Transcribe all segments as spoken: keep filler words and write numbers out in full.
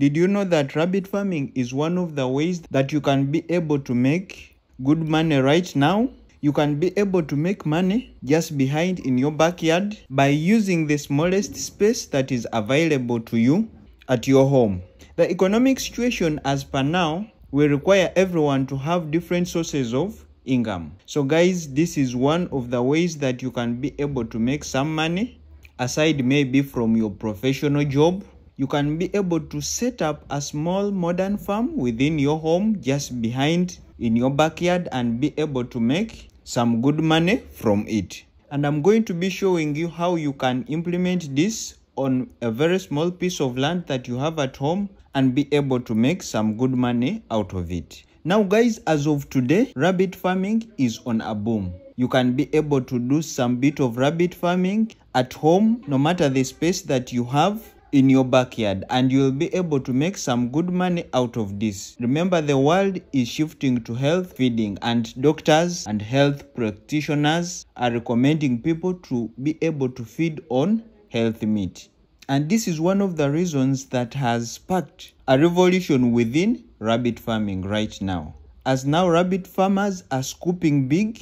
Did you know that rabbit farming is one of the ways that you can be able to make good money right now? You can be able to make money just behind in your backyard by using the smallest space that is available to you at your home. The economic situation as per now will require everyone to have different sources of income. So guys, this is one of the ways that you can be able to make some money aside maybe from your professional job. You can be able to set up a small modern farm within your home just behind in your backyard and be able to make some good money from it. And I'm going to be showing you how you can implement this on a very small piece of land that you have at home and be able to make some good money out of it. Now guys, as of today, rabbit farming is on a boom. You can be able to do some bit of rabbit farming at home, no matter the space that you have in your backyard, and you'll be able to make some good money out of this. Remember, the world is shifting to health feeding, and doctors and health practitioners are recommending people to be able to feed on healthy meat. And this is one of the reasons that has sparked a revolution within rabbit farming right now, as now rabbit farmers are scooping big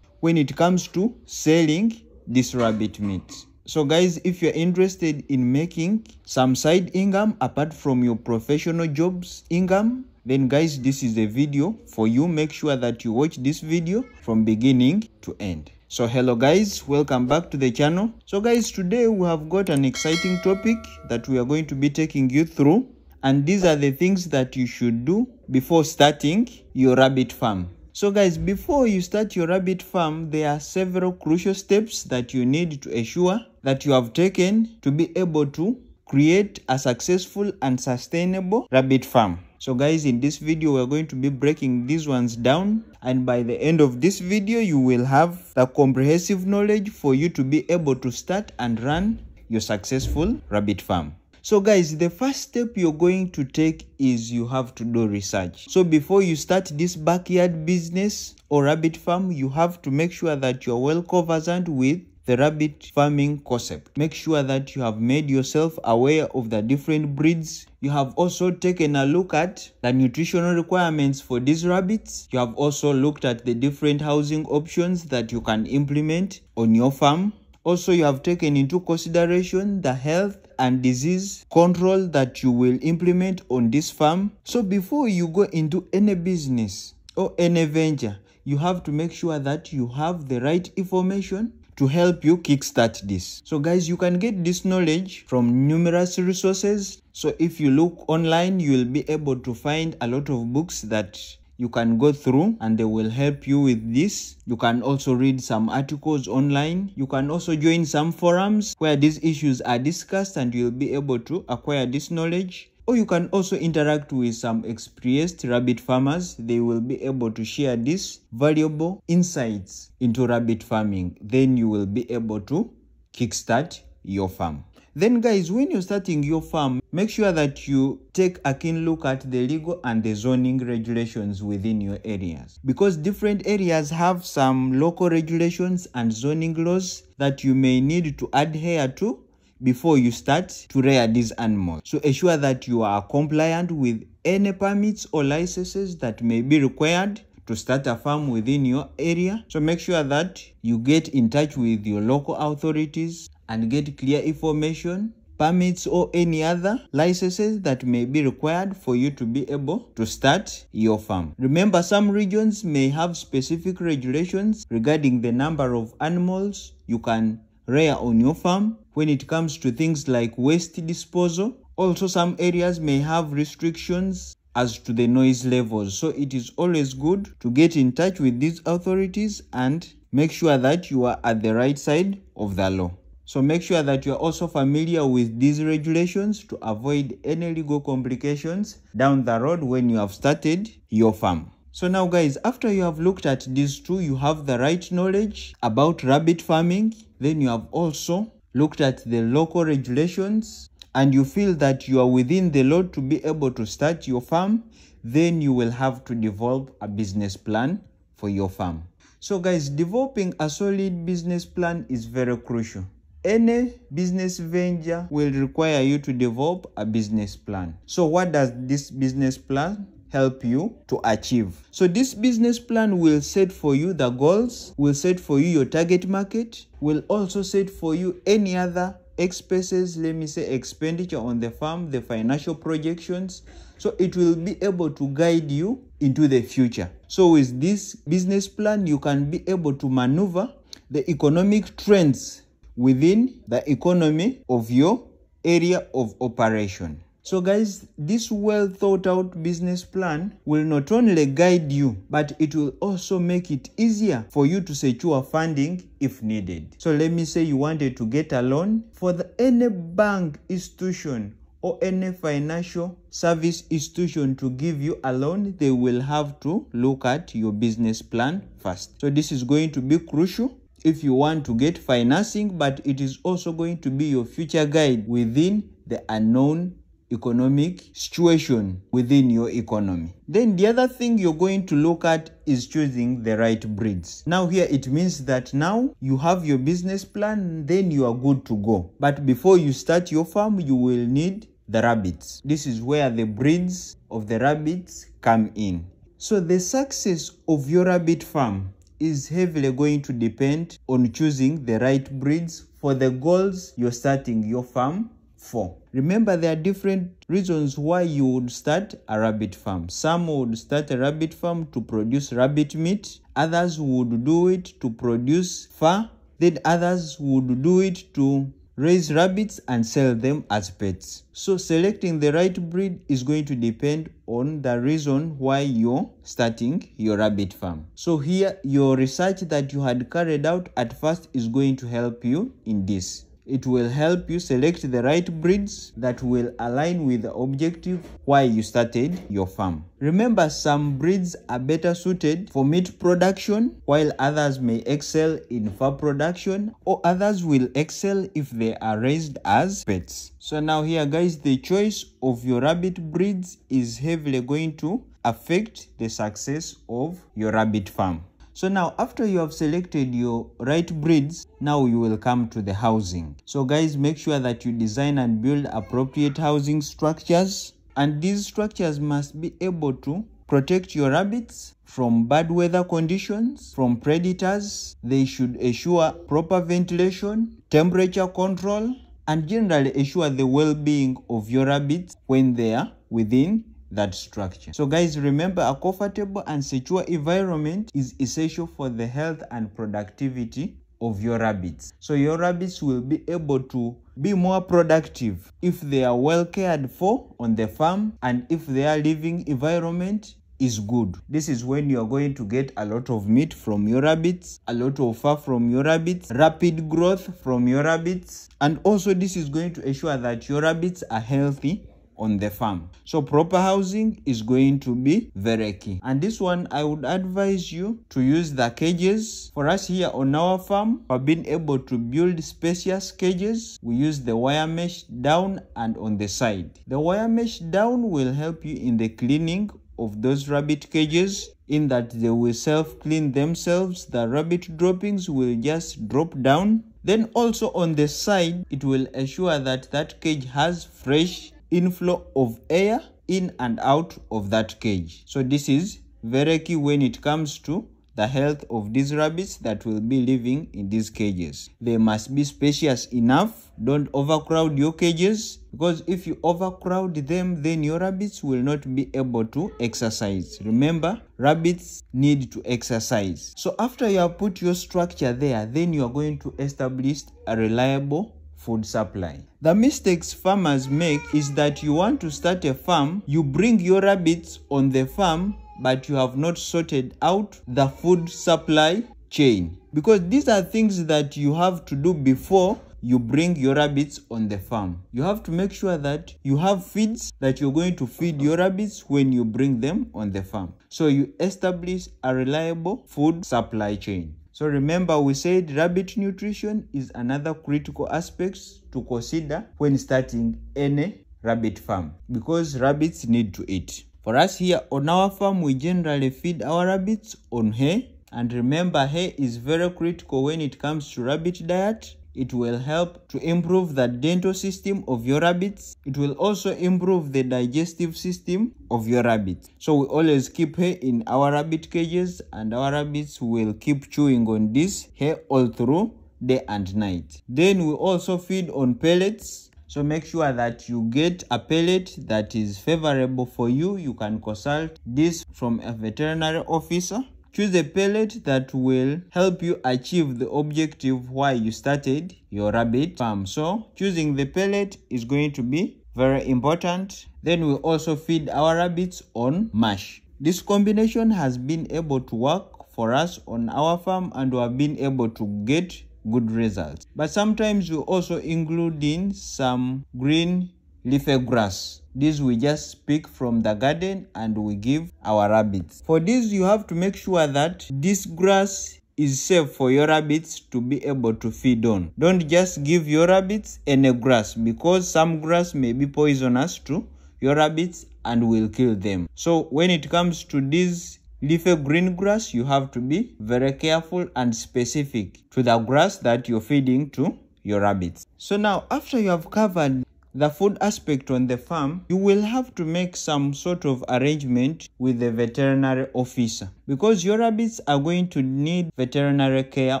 when it comes to selling this rabbit meat. So guys, if you're interested in making some side income apart from your professional jobs income, then guys, this is a video for you. Make sure that you watch this video from beginning to end. So hello guys, welcome back to the channel. So guys, today we have got an exciting topic that we are going to be taking you through, and these are the things that you should do before starting your rabbit farm. So guys, before you start your rabbit farm, there are several crucial steps that you need to ensure that you have taken to be able to create a successful and sustainable rabbit farm. So guys, in this video, we're going to be breaking these ones down, and by the end of this video, you will have the comprehensive knowledge for you to be able to start and run your successful rabbit farm. So guys, the first step you're going to take is you have to do research. So before you start this backyard business or rabbit farm, you have to make sure that you're well conversant with the rabbit farming concept. Make sure that you have made yourself aware of the different breeds. You have also taken a look at the nutritional requirements for these rabbits. You have also looked at the different housing options that you can implement on your farm. Also, you have taken into consideration the health and disease control that you will implement on this farm. So before you go into any business or any venture, you have to make sure that you have the right information to help you kickstart this. So guys, you can get this knowledge from numerous resources. So if you look online, you will be able to find a lot of books that you can go through and they will help you with this. You can also read some articles online. You can also join some forums where these issues are discussed and you'll be able to acquire this knowledge. Or you can also interact with some experienced rabbit farmers. They will be able to share these valuable insights into rabbit farming. Then you will be able to kickstart your farm. Then guys, when you're starting your farm, make sure that you take a keen look at the legal and the zoning regulations within your areas, because different areas have some local regulations and zoning laws that you may need to adhere to before you start to rear these animals. So ensure that you are compliant with any permits or licenses that may be required to start a farm within your area. So make sure that you get in touch with your local authorities and get clear information, permits or any other licenses that may be required for you to be able to start your farm. Remember, some regions may have specific regulations regarding the number of animals you can rear on your farm when it comes to things like waste disposal. Also, some areas may have restrictions as to the noise levels. So it is always good to get in touch with these authorities and make sure that you are at the right side of the law. So make sure that you are also familiar with these regulations to avoid any legal complications down the road when you have started your farm. So now guys, after you have looked at these two, you have the right knowledge about rabbit farming. Then you have also looked at the local regulations and you feel that you are within the law to be able to start your farm, then you will have to develop a business plan for your farm. So guys, developing a solid business plan is very crucial. Any business venture will require you to develop a business plan. So what does this business plan help you to achieve? So this business plan will set for you the goals, will set for you your target market, will also set for you any other expenses, let me say expenditure on the farm, the financial projections. So it will be able to guide you into the future. So with this business plan, you can be able to maneuver the economic trends within the economy of your area of operation. So guys, this well thought out business plan will not only guide you, but it will also make it easier for you to secure funding if needed. So let me say you wanted to get a loan for the, any bank institution or any financial service institution to give you a loan, they will have to look at your business plan first. So this is going to be crucial if you want to get financing, but it is also going to be your future guide within the unknown economic situation within your economy. Then the other thing you're going to look at is choosing the right breeds. Now here it means that now you have your business plan, then you are good to go. But before you start your farm, you will need the rabbits. This is where the breeds of the rabbits come in. So the success of your rabbit farm is heavily going to depend on choosing the right breeds for the goals you're starting your farm for. Remember, there are different reasons why you would start a rabbit farm. Some would start a rabbit farm to produce rabbit meat, others would do it to produce fur, then others would do it to raise rabbits and sell them as pets. So selecting the right breed is going to depend on the reason why you're starting your rabbit farm. So here your research that you had carried out at first is going to help you in this. It will help you select the right breeds that will align with the objective why you started your farm. Remember, some breeds are better suited for meat production, while others may excel in fur production, or others will excel if they are raised as pets. So now here guys, the choice of your rabbit breeds is heavily going to affect the success of your rabbit farm. So now after you have selected your right breeds, now you will come to the housing. So guys, make sure that you design and build appropriate housing structures. And these structures must be able to protect your rabbits from bad weather conditions, from predators. They should ensure proper ventilation, temperature control, and generally ensure the well-being of your rabbits when they are within that structure. So guys, remember, a comfortable and secure environment is essential for the health and productivity of your rabbits. So your rabbits will be able to be more productive if they are well cared for on the farm and if their living environment is good. This is when you are going to get a lot of meat from your rabbits, a lot of fur from your rabbits, rapid growth from your rabbits, and also this is going to ensure that your rabbits are healthy on the farm. So proper housing is going to be very key. And this one, I would advise you to use the cages. For us here on our farm, for being able to build spacious cages, we use the wire mesh down and on the side. The wire mesh down will help you in the cleaning of those rabbit cages, in that they will self-clean themselves. The rabbit droppings will just drop down. Then also on the side, it will ensure that that cage has fresh inflow of air in and out of that cage. So this is very key when it comes to the health of these rabbits that will be living in these cages. They must be spacious enough. Don't overcrowd your cages, because if you overcrowd them, then your rabbits will not be able to exercise. Remember, rabbits need to exercise. So after you have put your structure there, then you are going to establish a reliable food supply. The mistakes farmers make is that you want to start a farm, you bring your rabbits on the farm, but you have not sorted out the food supply chain. Because these are things that you have to do before you bring your rabbits on the farm. You have to make sure that you have feeds that you're going to feed your rabbits when you bring them on the farm. So you establish a reliable food supply chain. So remember, we said rabbit nutrition is another critical aspect to consider when starting any rabbit farm, because rabbits need to eat. For us here on our farm, we generally feed our rabbits on hay. And remember, hay is very critical when it comes to rabbit diet. It will help to improve the dental system of your rabbits. It will also improve the digestive system of your rabbits. So we always keep hay in our rabbit cages, and our rabbits will keep chewing on this hay all through day and night. Then we also feed on pellets. So make sure that you get a pellet that is favorable for you. You can consult this from a veterinary officer. Choose a pellet that will help you achieve the objective why you started your rabbit farm. So choosing the pellet is going to be very important. Then we also feed our rabbits on mash. This combination has been able to work for us on our farm, and we have been able to get good results. But sometimes we also include in some green leafy grass. This we just pick from the garden and we give our rabbits. For this, you have to make sure that this grass is safe for your rabbits to be able to feed on. Don't just give your rabbits any grass, because some grass may be poisonous to your rabbits and will kill them. So when it comes to this leafy green grass, you have to be very careful and specific to the grass that you're feeding to your rabbits. So now, after you have covered the food aspect on the farm, you will have to make some sort of arrangement with the veterinary officer, because your rabbits are going to need veterinary care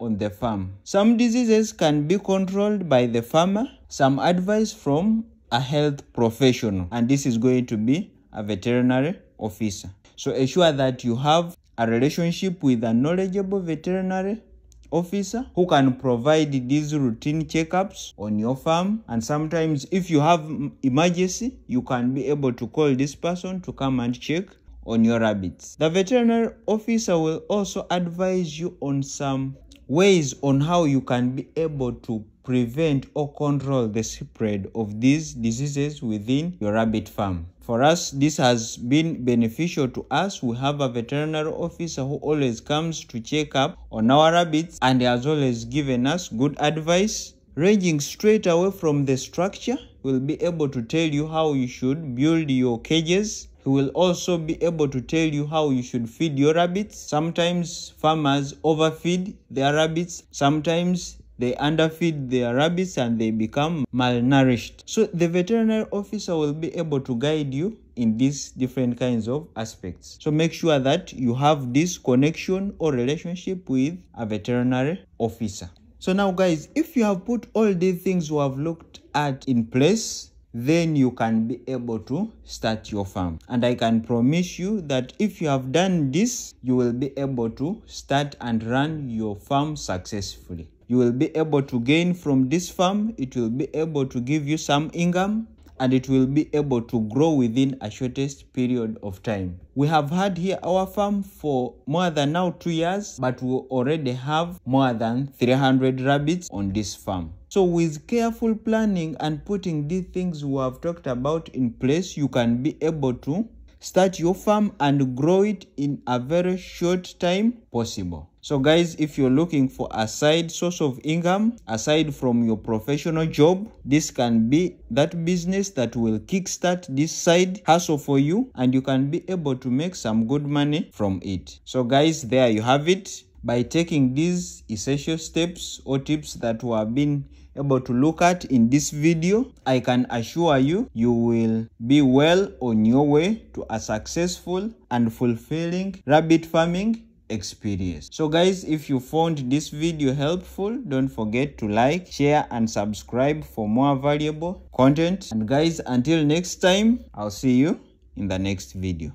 on the farm. Some diseases can be controlled by the farmer, some advice from a health professional, and this is going to be a veterinary officer. So ensure that you have a relationship with a knowledgeable veterinary officer who can provide these routine checkups on your farm. And sometimes if you have emergency, you can be able to call this person to come and check on your rabbits. The veterinary officer will also advise you on some ways on how you can be able to prevent or control the spread of these diseases within your rabbit farm. For us, this has been beneficial to us. We have a veterinary officer who always comes to check up on our rabbits, and he has always given us good advice, ranging straight away from the structure. We'll be able to tell you how you should build your cages. He will also be able to tell you how you should feed your rabbits. Sometimes farmers overfeed their rabbits. Sometimes they underfeed their rabbits and they become malnourished. So the veterinary officer will be able to guide you in these different kinds of aspects. So make sure that you have this connection or relationship with a veterinary officer. So now guys, if you have put all these things you have looked at in place, then you can be able to start your farm. And I can promise you that if you have done this, you will be able to start and run your farm successfully. You will be able to gain from this farm. It will be able to give you some income, and it will be able to grow within a shortest period of time. We have had here our farm for more than now two years, but we already have more than three hundred rabbits on this farm. So with careful planning and putting these things we have talked about in place, you can be able to start your farm and grow it in a very short time possible. So guys, if you're looking for a side source of income aside from your professional job, this can be that business that will kickstart this side hustle for you, and you can be able to make some good money from it. So guys, there you have it. By taking these essential steps or tips that we have been able to look at in this video, I can assure you, you will be well on your way to a successful and fulfilling rabbit farming experience. So guys, if you found this video helpful, don't forget to like, share and subscribe for more valuable content. And guys, until next time, I'll see you in the next video.